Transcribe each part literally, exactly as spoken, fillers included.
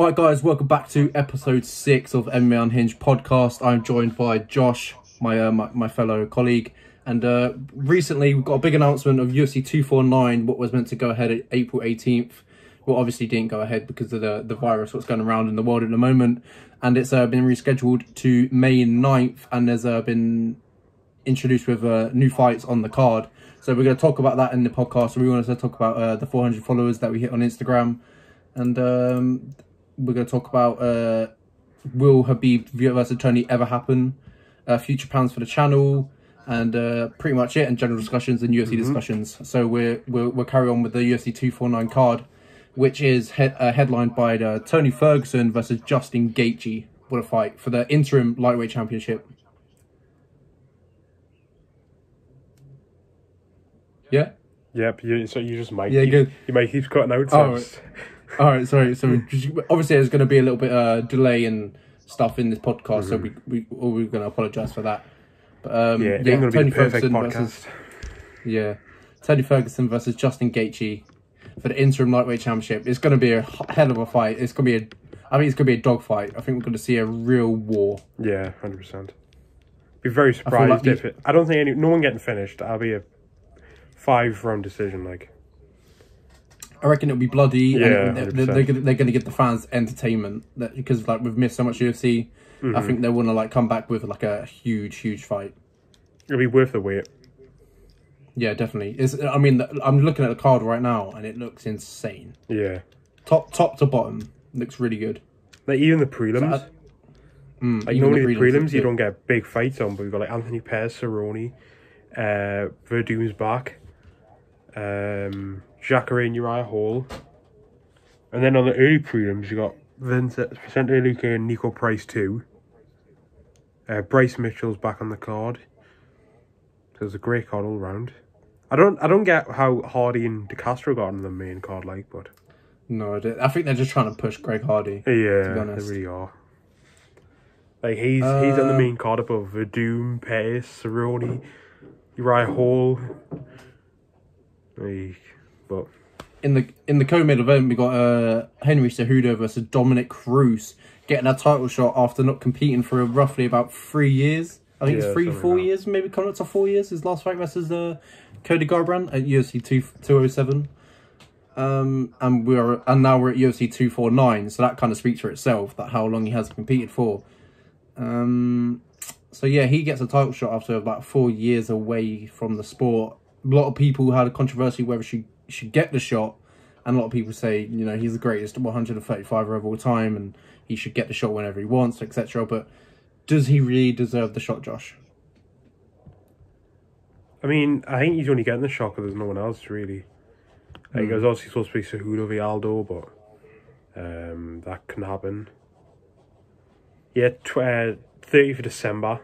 Alright guys, welcome back to episode six of M M A Unhinged podcast. I'm joined by Josh, my uh, my, my fellow colleague. And uh, recently we've got a big announcement of U F C two forty-nine, what was meant to go ahead at April eighteenth. Well, obviously didn't go ahead because of the, the virus, what's going around in the world at the moment. And it's uh, been rescheduled to May ninth, and there's uh, been introduced with uh, new fights on the card. So we're going to talk about that in the podcast. We want to talk about uh, the four hundred followers that we hit on Instagram. And um, we're going to talk about uh, will Habib versus Tony ever happen? Uh, future plans for the channel, and uh, pretty much it. And general discussions and U F C mm-hmm. discussions. So we're, we're we'll carry on with the U F C two forty-nine card, which is he uh, headlined by the Tony Ferguson versus Justin Gaethje. What a fight for the interim lightweight championship. Yeah. Yep. You, so you just might. Yeah. Keep, good. You might keep cutting out. Oh, right. All right, sorry. So obviously there's going to be a little bit uh delay and stuff in this podcast, mm-hmm. so we we all we're going to apologise for that. But um, yeah, yeah Tony be Ferguson versus yeah, Tony Ferguson versus Justin Gaethje for the interim lightweight championship. It's going to be a hell of a fight. It's going to be a, I mean, it's going to be a dog fight. I think we're going to see a real war. Yeah, hundred percent. Be very surprised like if it. I don't think any no one getting finished. I'll be a five round decision like. I reckon it'll be bloody. Yeah, and they're, they're, they're going to give the fans entertainment that, because like we've missed so much U F C. Mm-hmm. I think they want to like come back with like a huge, huge fight. It'll be worth the wait. Yeah, definitely. It's, I mean, I'm looking at the card right now, and it looks insane. Yeah, top top to bottom looks really good. Like even the prelims. So I, mm, like even normally the prelims, the prelims you don't get big fights on, but we've got like Anthony Pettis, Cerrone, uh, Verdum's back. Um, Jacare and Uriah Hall, and then on the early prelims you got Vincent Luca and Nico Price too. Uh, Bryce Mitchell's back on the card, so it's a great card all round. I don't, I don't get how Hardy and De Castro got on the main card like, but no, I think they're just trying to push Greg Hardy. Yeah, to be honest. They really are. Like he's uh, he's on the main card above Verdum, Pettis, Cerrone, Uriah Hall. But in the in the co-main event, we got uh, Henry Cejudo versus Dominic Cruz getting a title shot after not competing for roughly about three years. I think yeah, it's three, four like years, maybe coming up to four years. His last fight versus uh, Cody Garbrandt at U F C two oh seven, um, and we are and now we're at U F C two forty-nine. So that kind of speaks for itself that how long he has competed for. Um, so yeah, he gets a title shot after about four years away from the sport. A lot of people had a controversy whether she should get the shot, and a lot of people say, you know, he's the greatest one hundred thirty-fiver of all time and he should get the shot whenever he wants, et cetera. But does he really deserve the shot, Josh? I mean, I think he's only getting the shot because there's no one else, really. Like, mm. I was obviously supposed to be Cejudo v Aldo, but um, that can happen. Yeah, tw uh, thirtieth of December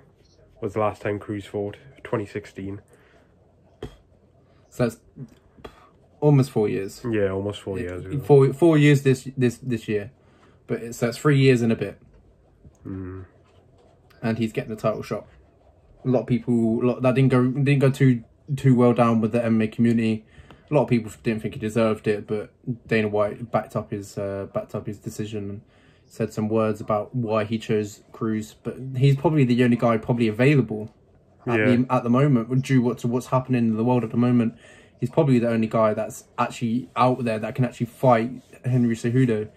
was the last time Cruz fought, twenty sixteen. So that's almost four years. Yeah, almost four years. Really. Four four years this this this year, but it's that's three years and a bit. Mm. And he's getting the title shot. A lot of people a lot, that didn't go didn't go too too well down with the M M A community. A lot of people didn't think he deserved it, but Dana White backed up his uh, backed up his decision and said some words about why he chose Cruz. But he's probably the only guy probably available. At, yeah. the, at the moment, due what to what's happening in the world at the moment, he's probably the only guy that's actually out there that can actually fight Henry Cejudo.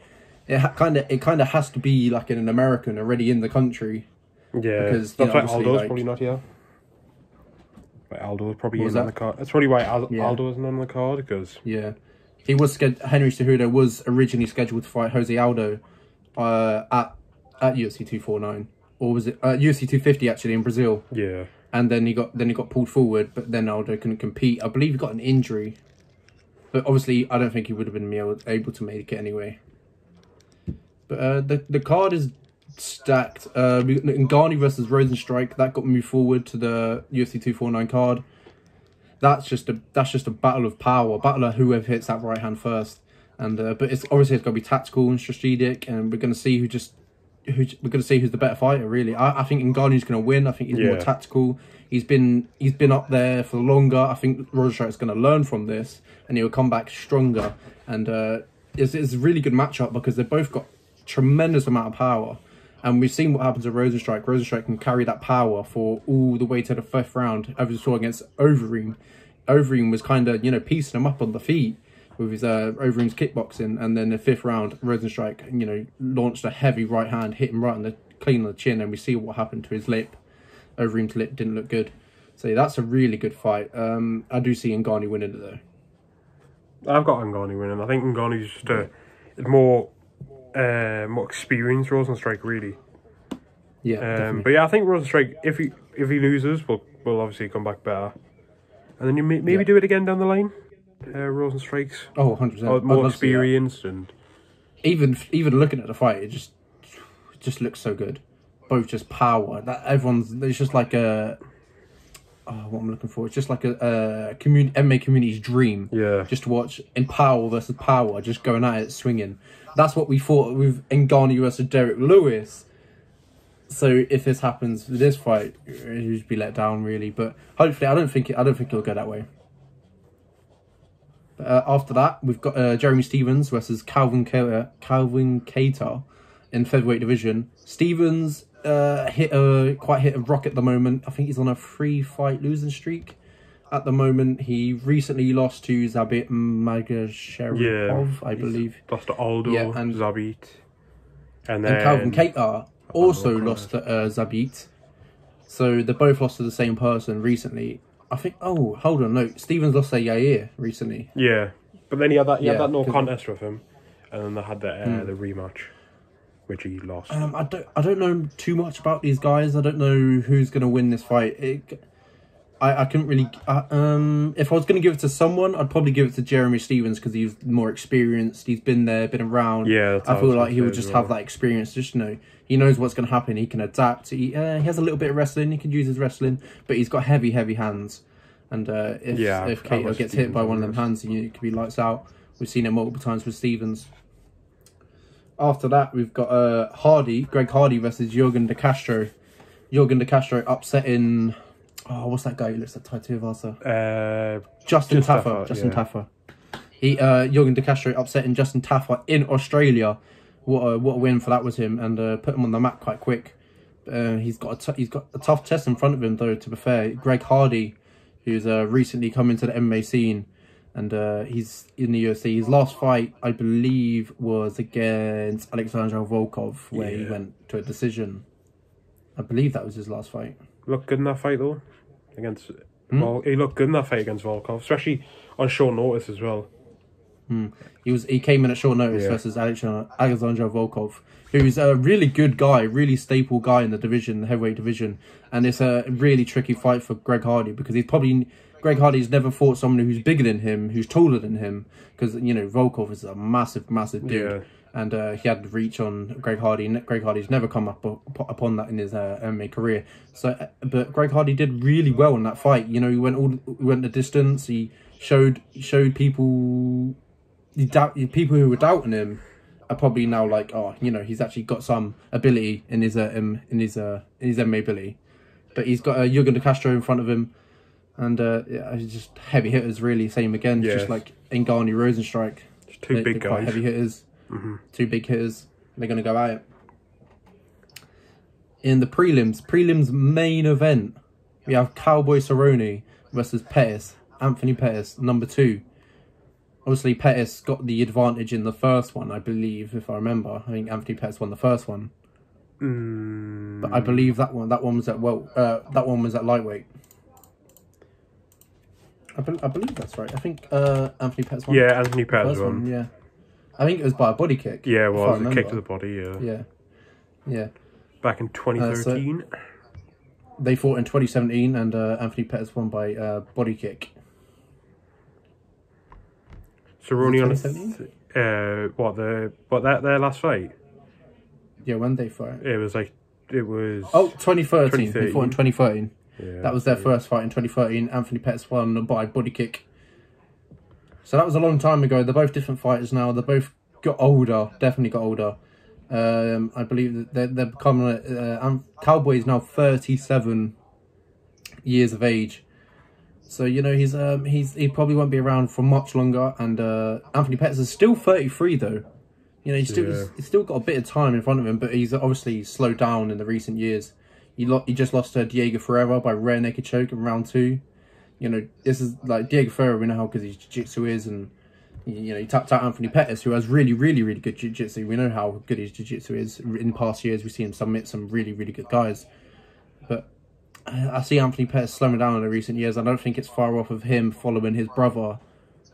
It kind of it kind of has to be like an American already in the country. Yeah, because that's why Aldo's like, probably not here. But Aldo's probably isn't on the card. That's probably why Al yeah. Aldo isn't on the card because yeah, he was Henry Cejudo was originally scheduled to fight Jose Aldo uh, at at U F C two forty-nine, or was it uh, U F C two fifty actually in Brazil? Yeah. And then he got then he got pulled forward, but then Aldo couldn't compete. I believe he got an injury, but obviously I don't think he would have been able to make it anyway. But uh, the the card is stacked. Uh, Ngannou versus Rozenstruik, that got moved forward to the U F C two forty-nine card. That's just a that's just a battle of power, battle of whoever hits that right hand first. And uh, but it's obviously it's got to be tactical and strategic, and we're gonna see who just. Who, we're going to see who's the better fighter, really. I, I think Ngannou's going to win. I think he's yeah. more tactical. He's been he's been up there for longer. I think Rozenstruik's going to learn from this, and he'll come back stronger. And uh, it's, it's a really good matchup because they've both got tremendous amount of power. And we've seen what happened to Rozenstruik. Rozenstruik can carry that power for all the way to the fifth round. As we saw against Overeem, Overeem was kind of, you know, piecing him up on the feet with his uh, Overeem's kickboxing. And then the fifth round, Rozenstruik, you know, launched a heavy right hand, hit him right on the clean on the chin. And we see what happened to his lip. Overeem's lip didn't look good. So that's a really good fight. Um, I do see Ngannou winning it though. I've got Ngannou winning. I think Ngannou's just a more uh, more experienced Rozenstruik, really. Yeah, um, but yeah, I think Rozenstruik, if he if he loses, will will obviously come back better, and then you may, maybe yeah. do it again down the line. Uh, Rozenstruik's oh, one hundred percent more experienced, and even even looking at the fight, it just it just looks so good. Both just power. That everyone's it's just like a. Oh, what I'm looking for. It's just like a, a commun M M A community's dream. Yeah. Just to watch Empower versus Power, just going at it, swinging. That's what we thought with Ngannou versus Derek Lewis. So if this happens, this fight, you'd be let down really. But hopefully, I don't think it, I don't think it'll go that way. But, uh, after that, we've got uh, Jeremy Stephens versus Calvin Kattar, Calvin Kattar in featherweight division. Stephens. Uh, hit a quite hit a rock at the moment. I think he's on a three fight losing streak at the moment. He recently lost to Zabit Magomedsharipov, yeah, I believe. Lost to Aldo, yeah, and Zabit, and then and Calvin Kattar also lost to uh, Zabit. So they both lost to the same person recently. I think. Oh, hold on, no. Stephens lost to Jair recently. Yeah, but then he had that he yeah, had that no contest with him, and then they had the uh, hmm. the rematch. Which he lost. Um, I don't. I don't know too much about these guys. I don't know who's gonna win this fight. It, I. I couldn't really. I, um, if I was gonna give it to someone, I'd probably give it to Jeremy Stephens because he's more experienced. He's been there, been around. Yeah. That's I feel like he would just well. have that experience. Just you know, he knows what's gonna happen. He can adapt. He. Uh, he has a little bit of wrestling. He can use his wrestling, but he's got heavy, heavy hands. And uh, if yeah, if Kattar gets Stephens hit by one of them hands, you know, it could be lights out. We've seen it multiple times with Stephens. After that, we've got uh, Hardy, Greg Hardy versus Jurgen de Castro. Jurgen de Castro upsetting... Oh, what's that guy who looks like Taito Vasa? Uh, Justin Taffer. Taffer. Justin yeah. Taffer. He, uh, Jurgen de Castro upsetting Justin Taffer in Australia. What a, what a win for that was him, and uh, put him on the map quite quick. Uh, he's got a t he's got a tough test in front of him, though, to be fair. Greg Hardy, who's uh, recently come into the M M A scene. And uh, he's in the U F C. His last fight, I believe, was against Alexander Volkov, where yeah. he went to a decision. I believe that was his last fight. Looked good in that fight, though. Against mm. well, he looked good in that fight against Volkov, especially on short notice as well. Mm. He was he came in at short notice yeah. versus Alexander, Alexander Volkov, who's a really good guy, really staple guy in the division, the heavyweight division. And it's a really tricky fight for Greg Hardy because he's probably. Greg Hardy's never fought someone who's bigger than him, who's taller than him, because, you know, Volkov is a massive, massive dude. Yeah. And uh, he had reach on Greg Hardy. Greg Hardy's never come up upon that in his uh, M M A career. So, but Greg Hardy did really well in that fight. You know, he went all he went the distance. He showed showed people, he doubt, people who were doubting him are probably now like, oh, you know, he's actually got some ability in his uh, um, in his uh, in his M M A ability. But he's got uh, Jurgen de Castro in front of him. And uh, yeah, just heavy hitters, really. Same again, yes. Just like Ngannou, Rozenstruik. Just two they're, big they're guys. Heavy hitters. Mm-hmm. Two big hitters. They're going to go at it. In the prelims, prelims main event, we have Cowboy Cerrone versus Pettis. Anthony Pettis, number two. Obviously, Pettis got the advantage in the first one, I believe, if I remember. I think Anthony Pettis won the first one. Mm. But I believe that one. That one was at well. Uh, that one was at lightweight. I, be I believe that's right. I think uh, Anthony Pettis won. Yeah, Anthony Pettis won. One, yeah, I think it was by a body kick. Yeah, it was a kick to the body. Yeah. Yeah. Yeah. Back in twenty thirteen. Uh, so they fought in twenty seventeen, and uh, Anthony Pettis won by uh, body kick. Cerrone on uh, what the what that their last fight? Yeah, when they fought. It was like it was. Oh, twenty thirteen. twenty thirteen. They fought in twenty thirteen. Yeah, that was their yeah. first fight in twenty thirteen. Anthony Pettis won by body kick. So that was a long time ago. They're both different fighters now. They both got older. Definitely got older. Um, I believe that they're, they're becoming... Uh, Cowboy is now thirty-seven years of age. So, you know, he's um, he's he probably won't be around for much longer. And uh, Anthony Pettis is still thirty-three, though. You know, he's still, yeah. he's still got a bit of time in front of him, but he's obviously slowed down in the recent years. He, lo he just lost to Diego Ferreira by rear naked choke in round two. You know, this is like Diego Ferreira, we know how good his jiu-jitsu is, and, you know, he tapped out Anthony Pettis, who has really, really, really good jiu-jitsu. We know how good his jiu-jitsu is. In past years, we've seen him submit some really, really good guys. But I see Anthony Pettis slowing down in the recent years. I don't think it's far off of him following his brother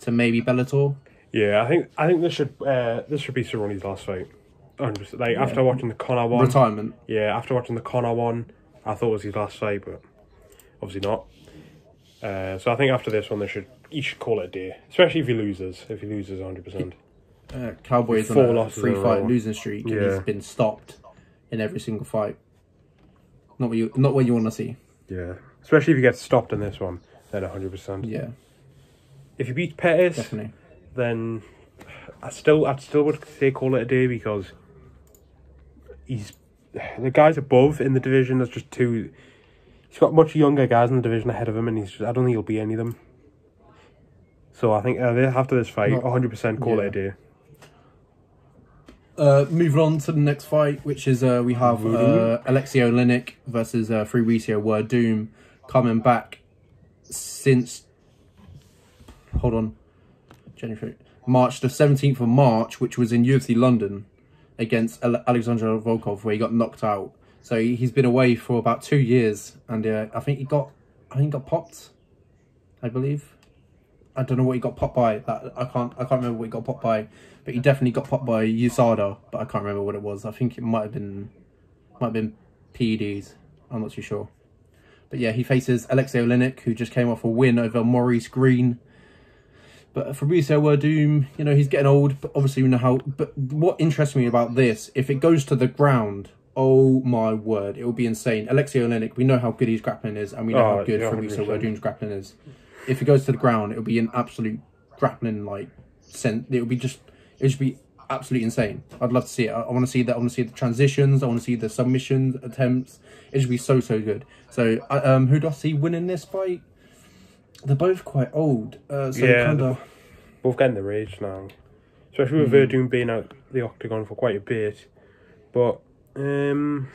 to maybe Bellator. Yeah, I think I think this should uh, this should be Cerrone's last fight. Just, like yeah. after watching the Conor one, retirement. Yeah, after watching the Conor one, I thought it was his last fight, but obviously not. Uh, so I think after this one, they should you should call it a day, especially if he loses. If he loses, one hundred percent. Cowboy's on a three-fight losing streak, yeah. and he's been stopped in every single fight. Not what you not what you want to see. Yeah, especially if he gets stopped in this one, then one hundred percent. Yeah. If he beats Pettis, definitely. Then I still, I still would say call it a day, because he's the guys above in the division. There's just two. He's got much younger guys in the division ahead of him, and he's just, I don't think he'll beat any of them. So I think uh, after this fight, one hundred percent call yeah. it a day. Uh, moving on to the next fight, which is uh, we have uh, Aleksei Oleinik versus uh, Fabricio Werdum, coming back since. Hold on. January, March the seventeenth of March, which was in U F C London against Alexander Volkov, where he got knocked out. So he's been away for about two years, and uh, I think he got, I think he got popped, I believe. I don't know what he got popped by. That I can't, I can't remember what he got popped by, but he definitely got popped by U S A D A, but I can't remember what it was. I think it might have been, might have been P E Ds. I'm not too sure, but yeah, he faces Aleksei Oleinik, who just came off a win over Maurice Green. But Fabricio Werdum, you know, he's getting old, but obviously we know how... But what interests me about this, if it goes to the ground, oh my word, it will be insane. Aleksei Oleinik, we know how good his grappling is, and we know oh, how good yeah, Fabricio Werdum's grappling is. If it goes to the ground, it will be an absolute grappling, like, sense. It will be just... It will just be absolutely insane. I'd love to see it. I, I want to see that. I want to see the transitions. I want to see the submission attempts. It should be so, so good. So, um, who do I see winning this fight? They're both quite old, uh, so yeah, kind of both getting the rage now, especially with mm. Verdum being out the octagon for quite a bit. But um,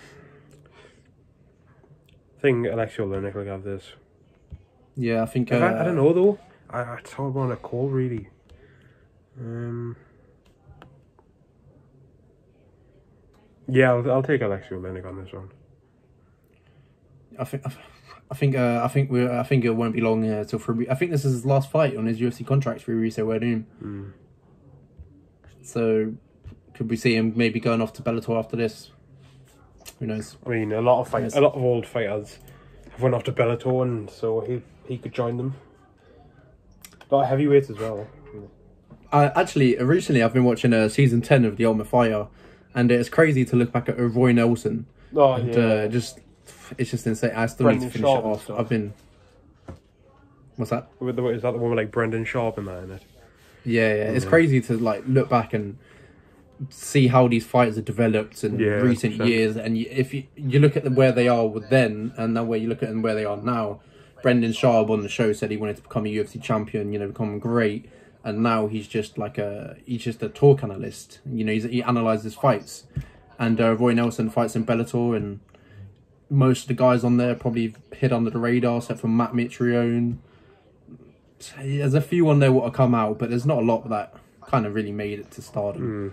I think Aleksei Oleinik will have this. Yeah, I think. Uh, I, I don't know though. I, I it's hard on a call really. Um, yeah, I'll, I'll take Aleksei Oleinik on this one. I think. I th I think uh, I think we I think it won't be long uh, till Fabri I think this is his last fight on his U F C contract for Fabricio Werdum. Mm. So could we see him maybe going off to Bellator after this? Who knows? I mean, a lot of fight, a lot of old fighters have went off to Bellator, and so he he could join them. A lot of heavyweights as well. I actually originally I've been watching uh, season ten of The Ultimate Fighter, and it's crazy to look back at Roy Nelson. Oh and, yeah. Uh, just. It's just insane. I still Brendan need to finish Sharp it off. I've been. What's that? Is that the one with like Brendan Sharp in that? In it? Yeah, yeah. Mm-hmm. It's crazy to like look back and see how these fighters have developed in yeah, recent sure. years. And if you you look at the, where they are then, and that way you look at them where they are now. Brendan Sharp on the show said he wanted to become a U F C champion. You know, become great. And now he's just like a he's just a talk analyst. You know, he's, he analyzes fights. And uh, Roy Nelson fights in Bellator and. Most of the guys on there probably hid under the radar, except for Matt Mitrione. There's a few on there what have come out, but there's not a lot that kind of really made it to stardom. Mm.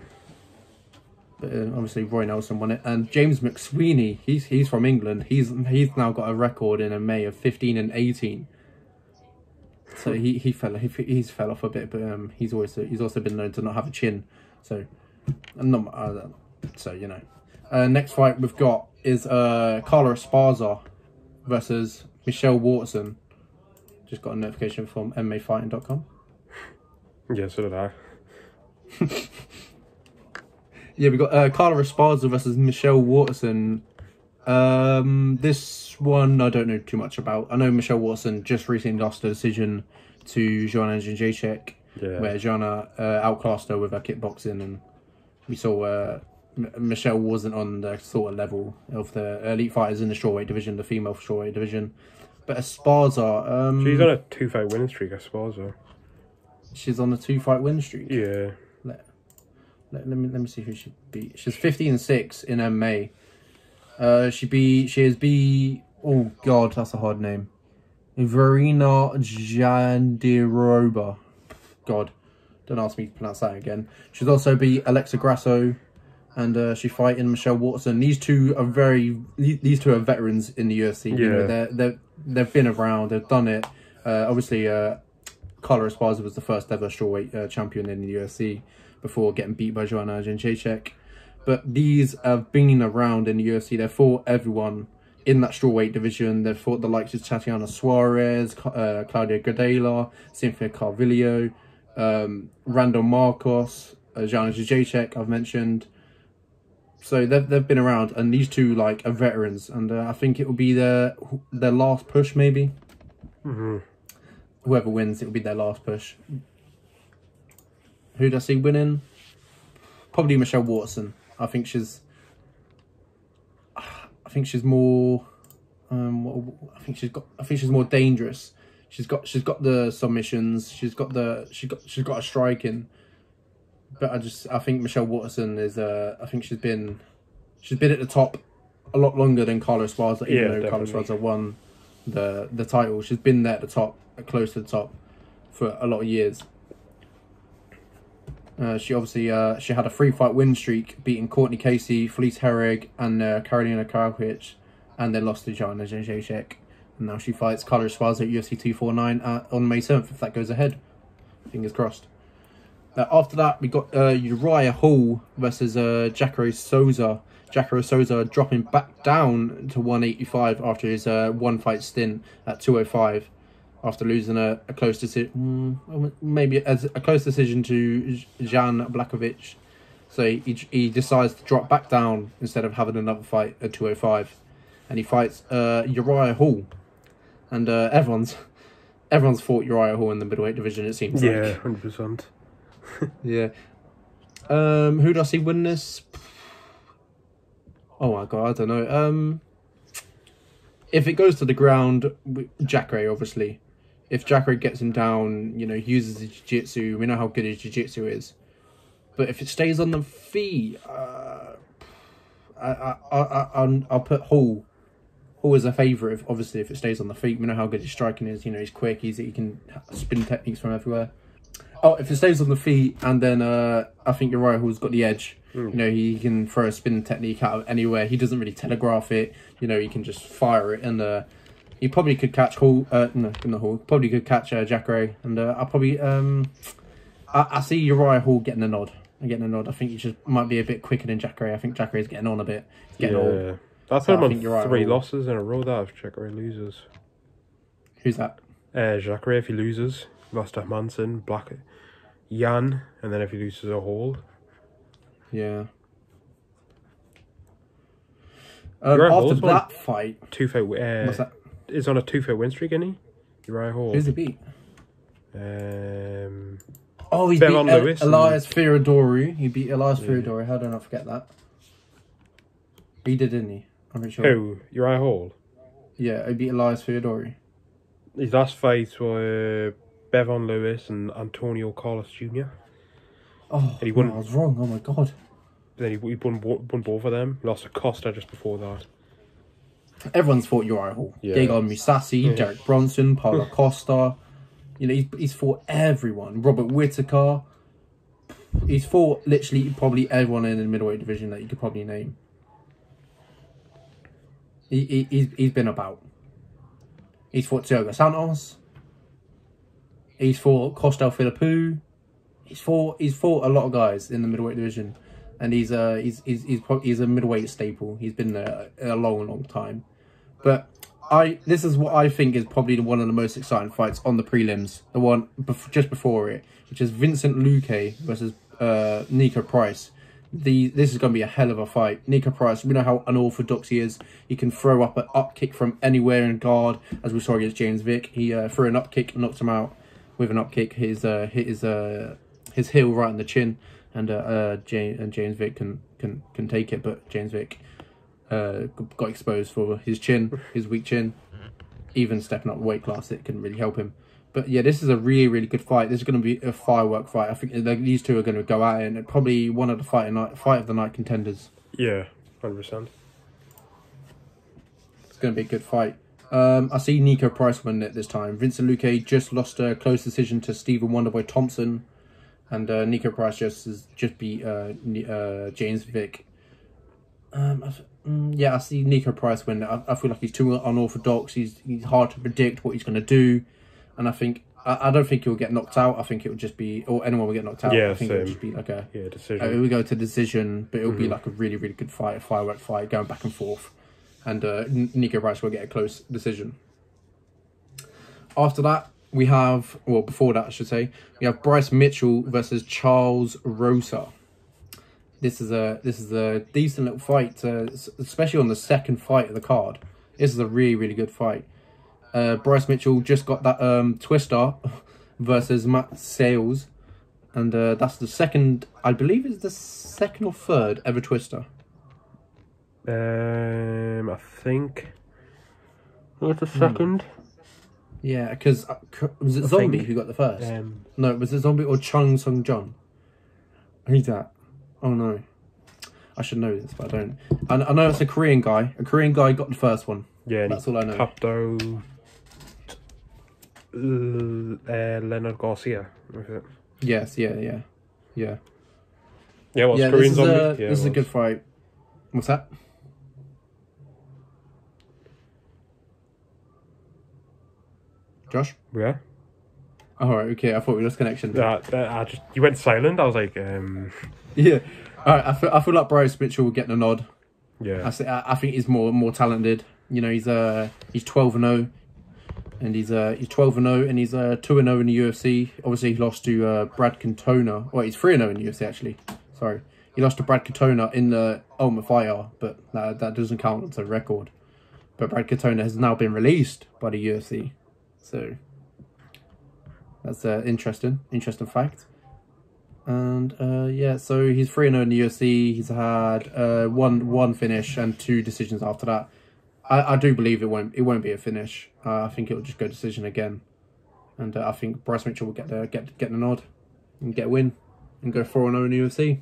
But uh, obviously Roy Nelson won it, and James McSweeney, he's he's from England. He's he's now got a record in May of fifteen and eighteen. So he he fell he, he's fell off a bit, but um he's always he's also been known to not have a chin. So and not uh, so you know. Uh, next fight we've got is uh, Carla Esparza versus Michelle Waterson. Just got a notification from M M A fighting dot com. Yeah, so did I. Yeah, we've got uh, Carla Esparza versus Michelle Waterson. Um, this one I don't know too much about. I know Michelle Waterson just recently lost a decision to Joanna Jędrzejczyk, yeah. where Joanna uh, outclassed her with her kickboxing, and we saw... Uh, Michelle wasn't on the sort of level of the elite fighters in the strawweight division, the female strawweight division. But Esparza... Um, she's on a two-fight win streak, Esparza. She's on a two-fight win streak? Yeah. Let, let me let me see who she beat. She's fifteen and six in M M A. Uh, she be she is be. Oh God, that's a hard name. Verena Jandiroba. God, don't ask me to pronounce that again. She's also beat Alexa Grasso, and uh, she's fighting Michelle Waterson. These two are very. These two are veterans in the U F C. Yeah, you know, they're they they've been around. They've done it. Uh, obviously, uh, Carla Esparza was the first ever strawweight uh, champion in the U F C before getting beat by Joanna Jędrzejczyk. But these have been around in the U F C. They're for everyone in that strawweight division. They've fought the likes of Tatiana Suarez, uh, Claudia Gadela, Cynthia Carvilho, um, Randall Marcos, uh, Joanna Jędrzejczyk, I've mentioned. So they've, they've been around, and these two like are veterans, and uh, I think it will be their their last push, maybe. Mm-hmm. Whoever wins, it will be their last push. Who'd I see winning? Probably Michelle Waterson. I think she's. I think she's more. Um, I think she's got. I think she's more dangerous. She's got. She's got the submissions. She's got the. She got. She's got a striking. But I just. I think Michelle Waterson is. Uh, I think she's been. She's been at the top a lot longer than Carla Esparza. Even yeah, though definitely. Carla Esparza won the the title, she's been there at the top, close to the top, for a lot of years. Uh, she obviously uh, she had a three fight win streak, beating Courtney Casey, Felice Herrig, and uh, Karolina Krawczyk, and then lost to Joanna Jędrzejczyk. And now she fights Carla Esparza at U F C two forty-nine uh, on May seventh if that goes ahead. Fingers crossed. Uh, after that, we got uh, Uriah Hall versus uh, Jacare Souza. Jacare Souza dropping back down to one eighty-five after his uh, one fight stint at two oh five. After losing a, a close decision, maybe as a close decision to Jan Blachowicz, so he, he decides to drop back down instead of having another fight at two oh five, and he fights uh, Uriah Hall, and uh, everyone's everyone's fought Uriah Hall in the middleweight division. It seems yeah, like. one hundred percent. Yeah, um, who do I see win this? Oh my God, I don't know. Um, if it goes to the ground, Jacare obviously. If Jacare gets him down, you know, he uses his jiu-jitsu. We know how good his jiu-jitsu is. But if it stays on the feet, uh, I, I, I, I'll put Hall. Hall is a favourite, obviously, if it stays on the feet. We know how good his striking is. You know, he's quick. He's, he can spin techniques from everywhere. Oh, if it stays on the feet, and then uh, I think Uriah Hall's got the edge. Mm. You know, he can throw a spin technique out of anywhere. He doesn't really telegraph it. You know, he can just fire it, and uh, he probably could catch Hall. Uh, no, not Hall. Probably could catch uh, Jacare, and uh, I probably um, I, I see Uriah Hall getting a nod. I'm getting a nod. I think he just might be a bit quicker than Jacare. I think Jacare is getting on a bit. He's getting yeah, old. That's him on three Hall. losses in a row. That if Jacare loses, who's that? Uh, Jacare if he loses. Lost to Manson, Black, Jan, and then if he loses a Hall. Yeah. Um, after Hall's that fight, two fight. Uh, what's that? Is on a two fight win streak, isn't he? Uriah Hall. Who's he beat? Um. Oh, he beat El Lewis Elias and... Fioradori. He beat Elias yeah. Fioradori. How did I forget that? He did, didn't he? I'm not sure. Who? Uriah Hall. Yeah, he beat Elias Fioradori. His last fights were. Uh, Bevon Lewis and Antonio Carlos Junior Oh, and he won, no, I was wrong. Oh, my God. Then he, he won, won both of them. Lost to Costa just before that. Everyone's fought Uriah Hall. Yeah. Gegard Mousasi, yeah. Derek Bronson, Paulo Costa. You know, he's, he's fought everyone. Robert Whittaker. He's fought literally probably everyone in the middleweight division that you could probably name. He, he, he's, he's been about. He's fought Thiago Santos. He's fought Costel Philippou. He's fought. He's fought a lot of guys in the middleweight division, and he's uh he's he's he's, probably, he's a middleweight staple. He's been there a long, long time. But I this is what I think is probably one of the most exciting fights on the prelims, the one bef just before it, which is Vincent Luque versus uh Nico Price. The this is going to be a hell of a fight. Nico Price, we know how unorthodox he is. He can throw up an up kick from anywhere in guard, as we saw against James Vick. He uh, threw an up kick, knocked him out. With an upkick, his uh, his uh, his heel right in the chin, and uh, uh, James and James Vick can can can take it, but James Vick uh, got exposed for his chin, his weak chin. Even stepping up the weight class, it can really help him. But yeah, this is a really, really good fight. This is going to be a firework fight. I think these two are going to go at it, and probably one of the fight of the night, fight of the night contenders. Yeah, one hundred percent. It's going to be a good fight. Um, I see Nico Price winning it this time. Vincent Luque just lost a close decision to Stephen Wonderboy Thompson, and uh, Nico Price just just beat uh, uh, James Vick. Um, I yeah, I see Nico Price win. I, I feel like he's too unorthodox. He's he's hard to predict what he's going to do, and I think I, I don't think he'll get knocked out. I think it will just be, or anyone will get knocked out. Yeah, I think it will just be like a yeah decision. Uh, it will go to decision, but it will mm-hmm. be like a really really good fight, a firework fight, going back and forth. And uh, Nico Price will get a close decision. After that, we have, well, before that, I should say, we have Bryce Mitchell versus Charles Rosa. This is a this is a decent little fight, uh, especially on the second fight of the card. This is a really really good fight. Uh, Bryce Mitchell just got that um, twister versus Matt Sales, and uh, that's the second, I believe, it's the second or third ever twister. Um, I think what's the second? Yeah, because uh, was it I Zombie think, who got the first? Um, no, was it Zombie or Chung Sung Jung? Who's that? Oh no, I should know this, but I don't. I, I know it's a Korean guy. A Korean guy got the first one. Yeah, that's all I know. Capto uh, Leonard Garcia. Okay. Yes. Yeah. Yeah. Yeah. Yeah. Well, yeah, Korean Zombie. A, yeah, this was. is a good fight. What's that? Josh? Yeah? Oh, alright, okay, I thought we lost connection. Uh, uh, I just, you went silent, I was like, um... Yeah, alright, I feel, I feel like Bryce Mitchell will get a nod. Yeah. I, I think he's more more talented. You know, he's uh, he's twelve and oh, and he's uh, he's twelve and oh, and he's uh, two and oh in the U F C. Obviously, he lost to uh, Brad Katona. Well, he's three and oh in the U F C, actually. Sorry. He lost to Brad Katona in the Ultimate Fighter, but that, that doesn't count as a record. But Brad Katona has now been released by the U F C. So that's an uh, interesting, interesting fact. And uh, yeah, so he's three and oh in the U F C. He's had uh, one one finish and two decisions after that. I, I do believe it won't it won't be a finish. Uh, I think it'll just go decision again. And uh, I think Bryce Mitchell will get the get get the nod and get a win and go four and oh in the U F C.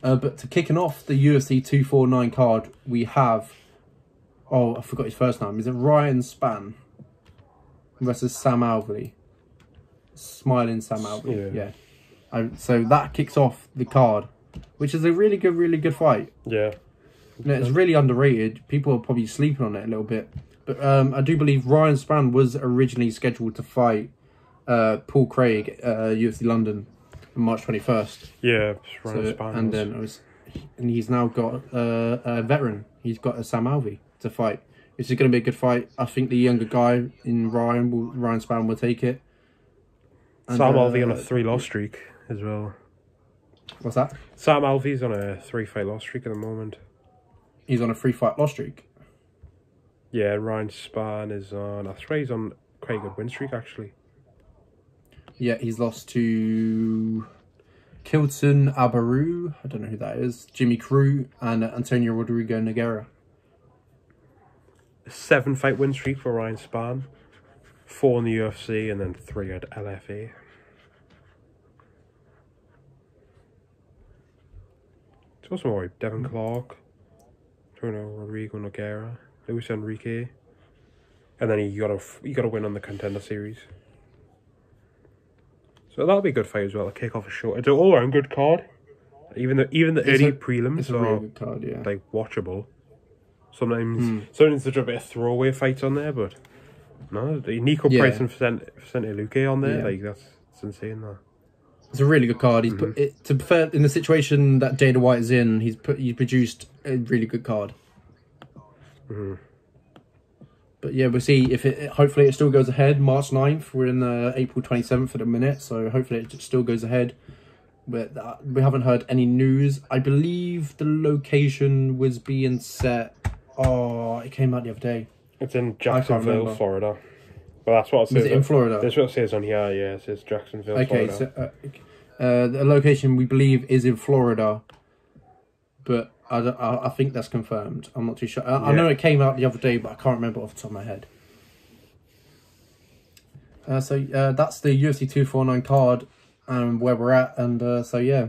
Uh, but to kicking off the U F C two forty-nine card, we have, oh, I forgot his first name. Is it Ryan Spann versus Sam Alvey? Smiling Sam Alvey, yeah. yeah. Um, so that kicks off the card, which is a really good, really good fight. Yeah. You know, it's really underrated. People are probably sleeping on it a little bit. But um, I do believe Ryan Spann was originally scheduled to fight uh, Paul Craig at uh, U F C London on March twenty-first. Yeah, Ryan Spann. So, and then it was, and he's now got uh, a veteran. He's got a Sam Alvey to fight. This is going to be a good fight. I think the younger guy in Ryan, will, Ryan Spann, will take it. And Sam uh, Alvey on a three-loss streak as well. What's that? Sam Alvey's on a three-fight loss streak at the moment. He's on a three-fight loss streak? Yeah, Ryan Spann is on... I swear he's on quite a good win streak, actually. Yeah, he's lost to Kilton Abaru, I don't know who that is, Jimmy Crew, and Antonio Rodrigo Nogueira. Seven fight win streak for Ryan Spann, four in the U F C and then three at L F A. It's also more like Devin Clark, Bruno Rodrigo Nogueira, Luis Enrique, and then you gotta you gotta win on the Contender Series. So that'll be a good fight as well. A kick off a short. It's an all round good card. Even though even the it's early a, prelims are really good card, yeah. like watchable. Sometimes, mm. sometimes there's a bit of throwaway fights on there, but no, Nico yeah. Price and Vicente Luque on there, yeah. like that's it's insane. That it's a really good card. He's mm -hmm. put it, to be fair, in the situation that Jada White is in, he's put he's produced a really good card. Mm -hmm. But yeah, we'll see if it. Hopefully, it still goes ahead. March ninth, we're in the April twenty-seventh at the minute, so hopefully it still goes ahead. But uh, we haven't heard any news. I believe the location was being set. Oh, it came out the other day. It's in Jacksonville, Florida. Well, that's what I said. Is it in Florida? That's what it says on here, yeah. It says Jacksonville, okay, Florida. Okay, so uh, uh, the location we believe is in Florida, but I, I, I think that's confirmed. I'm not too sure. I, yeah. I know it came out the other day, but I can't remember off the top of my head. Uh, so uh, that's the U F C two forty-nine card and where we're at. And uh, so, yeah.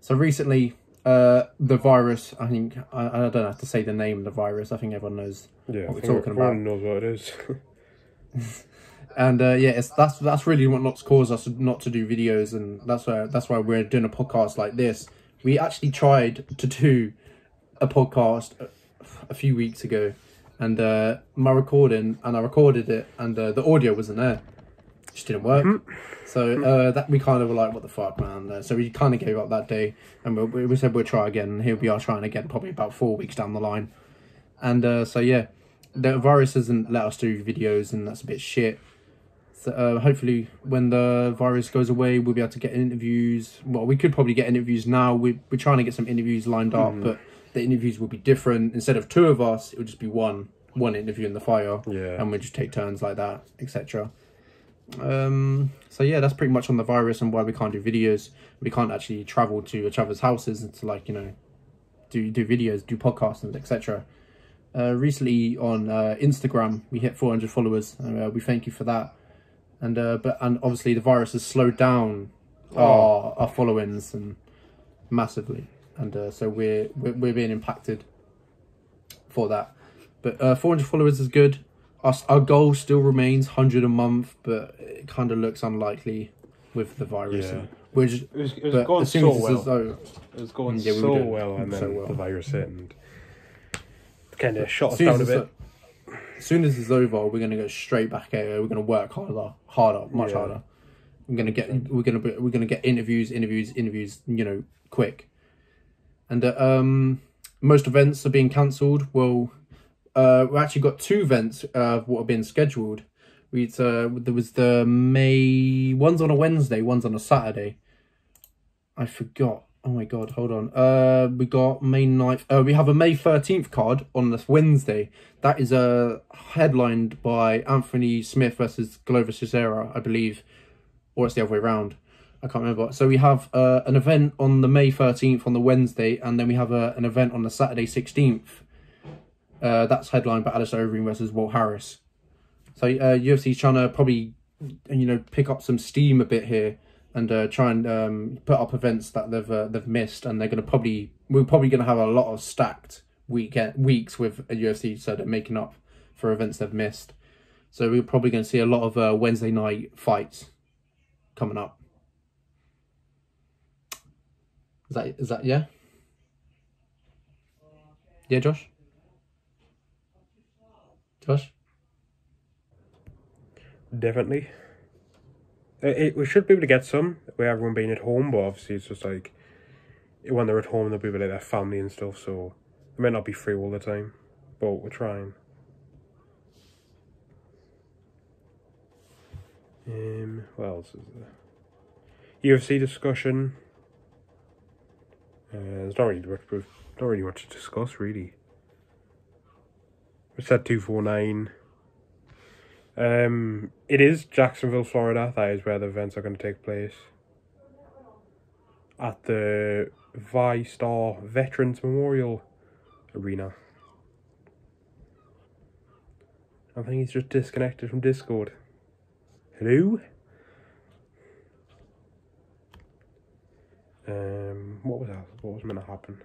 So recently, uh, the virus, I think, I, I don't have to say the name of the virus. I think everyone knows yeah, what I we're talking about. Everyone knows what it is. And uh, yeah, it's, that's that's really what's caused us not to do videos, and that's why that's why we're doing a podcast like this. We actually tried to do a podcast a, a few weeks ago, and uh, my recording and I recorded it, and uh, the audio wasn't there; it just didn't work. So uh, that we kind of were like, "What the fuck, man!" Uh, so we kind of gave up that day, and we, we said we'll try again. And here we are trying again, probably about four weeks down the line. And uh, so yeah, the virus doesn't let us do videos, and that's a bit shit. So, uh, hopefully when the virus goes away, we'll be able to get interviews. Well, we could probably get interviews now. We, we're trying to get some interviews lined up, mm. but the interviews will be different. Instead of two of us, it would just be one one interview in the fire. Yeah. And we'll just take turns like that, et cetera. Um, so, yeah, that's pretty much on the virus and why we can't do videos. We can't actually travel to each other's houses to, like, you know, do, do videos, do podcasts, and et cetera. Uh, recently on uh, Instagram, we hit four hundred followers. And, uh, we thank you for that. And uh, but and obviously the virus has slowed down oh. our our followings and massively, and uh, so we're, we're we're being impacted for that. But uh, four hundred followers is good. Our our goal still remains one hundred a month, but it kind of looks unlikely with the virus. Yeah. We're just, it was, it was going so well. As, oh, it was going yeah, we so well, and then so well. the virus hit and kind of shot us down a bit. So, as soon as it's over, we're gonna go straight back here. We're gonna work harder, harder, much yeah. harder. We're gonna get, we're gonna, we're gonna get interviews, interviews, interviews. You know, quick. And uh, um, most events are being cancelled. Well, uh, we actually got two events uh, what have been scheduled. We uh, there was the May one's on a Wednesday, one's on a Saturday. I forgot. Oh my god, hold on. Uh, we got May ninth. Uh, we have a May thirteenth card on this Wednesday. That is uh, headlined by Anthony Smith versus Glover Teixeira, I believe. Or it's the other way around. I can't remember. So we have uh, an event on the May thirteenth on the Wednesday. And then we have uh, an event on the Saturday sixteenth. Uh, that's headlined by Alistair Overeem versus Walt Harris. So uh, U F C's trying to probably, you know, pick up some steam a bit here. And uh, try and um, put up events that they've uh, they've missed, and they're gonna probably we're probably gonna have a lot of stacked weekend weeks with a U F C, so they're making up for events they've missed. So we're probably gonna see a lot of uh, Wednesday night fights coming up. Is that is that yeah? Yeah, Josh. Josh. Definitely. It, we should be able to get some with everyone being at home, but obviously it's just like when they're at home, they'll be with like their family and stuff, so it may not be free all the time, but we're trying. Um, what else is there? U F C discussion. Uh, there's not really much, not really much to discuss, really. We said two forty-nine. Um, it is Jacksonville, Florida. That is where the events are going to take place. At the Vi-Star Veterans Memorial Arena. I think he's just disconnected from Discord. Hello? Um, what was that? What was meant to happen?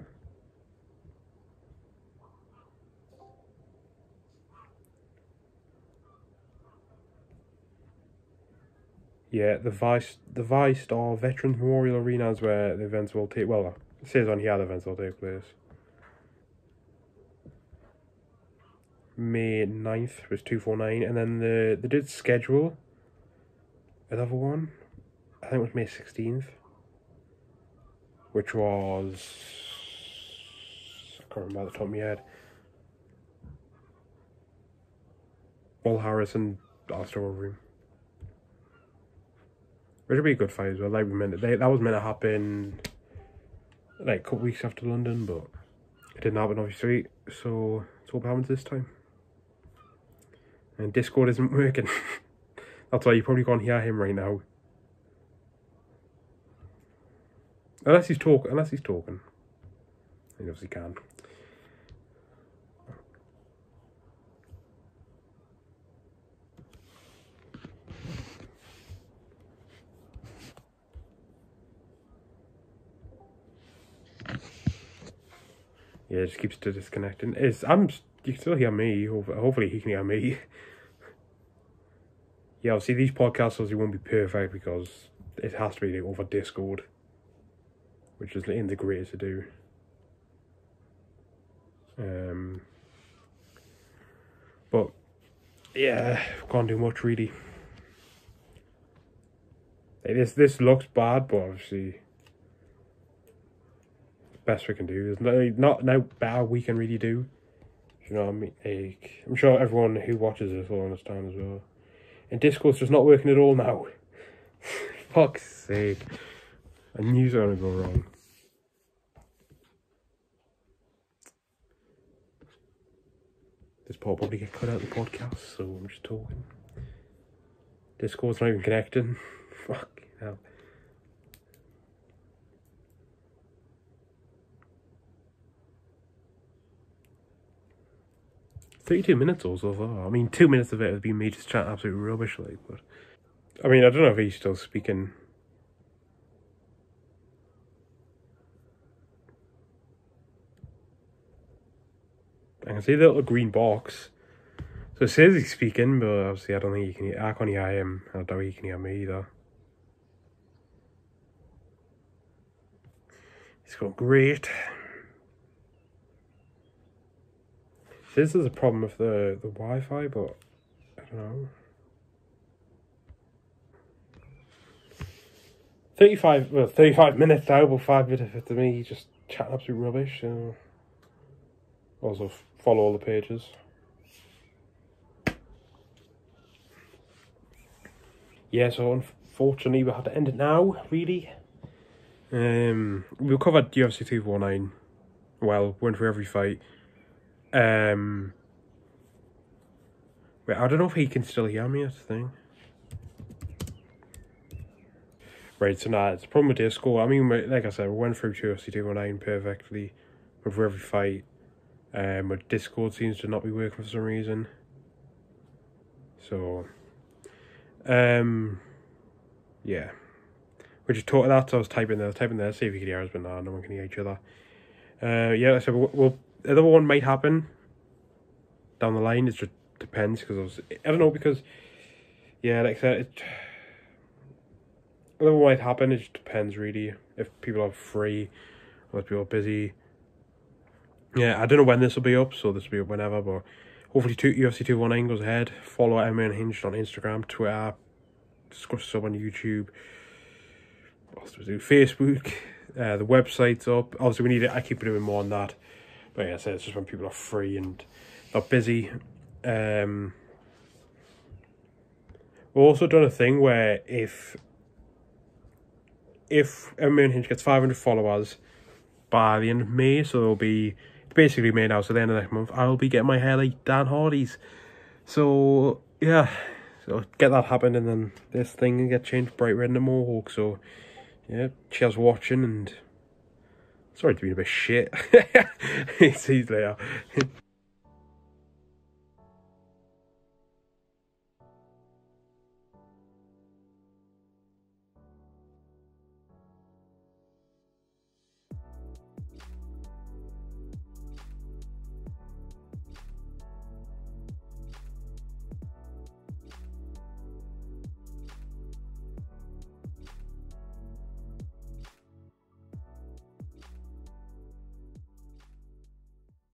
Yeah, the Vice the Vi-Star Veterans Memorial Arena is where the events will take... Well, it says on here the events will take place. May ninth was two forty-nine, and then the they did schedule another one. I think it was May sixteenth, which was... I can't remember at the top of my head. Paul Harris and Alistair Overeem. Which would be a good fight as well. Like we meant, they, that was meant to happen like a couple weeks after London, but it didn't happen, obviously. So it's all happens this time. And Discord isn't working. That's why you probably can't hear him right now. Unless he's talk, unless he's talking, he obviously can. Yeah, it just keeps disconnecting. It's, I'm, you can still hear me. Hopefully he can hear me. Yeah, I'll see these podcasts, it won't be perfect because it has to be over Discord, which is in the greatest to do. Um, but yeah, can't do much really. This this looks bad, but obviously best we can do. There's no not no bad we can really do. You know what I mean? Like, I'm sure everyone who watches this will understand as well. And Discord's just not working at all now. Fuck's sake! I knew it was gonna go wrong. This part will probably get cut out of the podcast, so I'm just talking. Discord's not even connecting. Fuck hell. Thirty-two minutes or so far. I mean, two minutes of it has been me just chatting absolute rubbish, like. But I mean, I don't know if he's still speaking. I can see the little green box. So it says he's speaking, but obviously I don't think he can hear, I can't hear him. I doubt he can hear me either. It's going great. It says there's a problem with the, the Wi-Fi, but I don't know. thirty-five, well, thirty-five minutes now, but five minutes to me just chatting absolute rubbish. So. Also, follow all the pages. Yeah, so unfortunately we had to end it now, really. Um, we covered U F C two forty-nine. Well, went through every fight. Um, wait, I don't know if he can still hear me, that's the thing. Right, so now nah, it's a problem with Discord. I mean, like I said, we went through U F C two forty-nine perfectly. Went through every fight. Um, but Discord seems to not be working for some reason. So... Um, yeah, we just talked that. So I was typing there, typing there, see if you could hear us, but nah, no one can hear each other. Uh, yeah, so we'll, we'll the other one might happen down the line. It just depends because I was, I don't know because, yeah, like I said, it, the other one might happen. It just depends really if people are free or if people are busy. Yeah, I don't know when this will be up, so this will be up whenever, but. Hopefully U F C two one nine goes ahead. Follow M M A Unhinged on Instagram, Twitter, discuss sub on YouTube, what else do we do? Facebook, uh, the website's up. Obviously we need it, I keep doing more on that. But yeah, I said it's just when people are free and not busy. Um, we've also done a thing where if if M M A Unhinged gets five hundred followers by the end of May, so there'll be basically made out, so the end of next month I'll be getting my hair like Dan Hardy's, so yeah, so get that happen, and then this thing can get changed bright red and a mohawk. So yeah, cheers for watching, and sorry to be a bit shit. See you later.